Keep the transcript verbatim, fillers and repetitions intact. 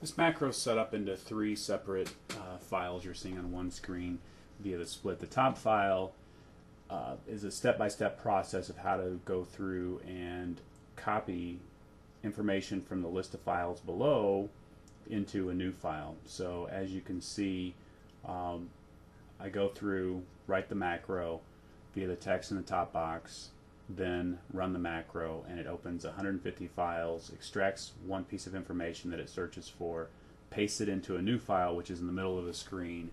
This macro is set up into three separate uh, files you're seeing on one screen via the split. The top file uh, is a step-by-step process of how to go through and copy information from the list of files below into a new file. So as you can see, um, I go through, write the macro via the text in the top box, then run the macro, and it opens one hundred fifty files, extracts one piece of information that it searches for, pastes it into a new file, which is in the middle of the screen,